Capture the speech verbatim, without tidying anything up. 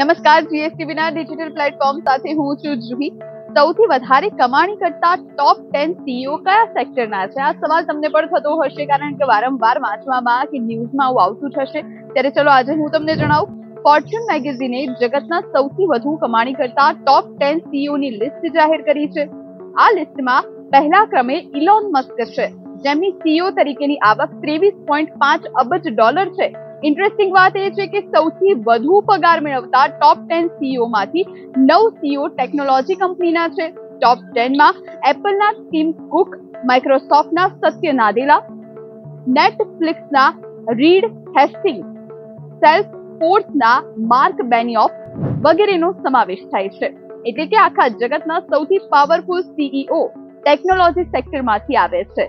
નમસ્કાર જીએસટી વિના digital platform સાથે હું છું જુહી। સૌથી વધારે કમાણી કરતા ટોપ દસ સીઈઓ કયા સેક્ટરના છે? આ સવાલ તમને પણ થતો હશે, કારણ કે વારંવાર વાંચવામાં કે ન્યૂઝમાં આવું આવતું જ હશે। ત્યારે ચલો આજે હું તમને જણાવું, ફોર્ચ્યુન મેગેઝિને જગતના સૌથી વધુ કમાણી કરતા ટોપ દસ સીઈઓની લિસ્ટ જાહેર કરી છે। આ લિસ્ટમાં પહેલા ક્રમે ઇલોન મસ્ક છે, જેમની સીઈઓ તરીકેની આવક ત્રેવીસ પોઈન્ટ પાંચ અબજ ડોલર છે। इंटरेस्टिंग बात यह है कि સૌથી વધુ પગાર મેળવતા ટોપ દસ સીઈઓ માંથી નવ સીઈઓ ટેકનોલોજી કંપનીના છે। ટોપ દસ માં એપલના ટીમ કુક, માઇક્રોસોફ્ટના સત્ય નાદેલા, નેટફ્લિક્સના રીડ હેસ્ટિંગ, સેલ્સફોર્સના માર્ક બેનિયોફ વગેરેનો સમાવેશ થાય છે। એટલે કે આખા જગતના સૌથી પાવરફુલ સીઈઓ ટેકનોલોજી સેક્ટરમાંથી આવે છે।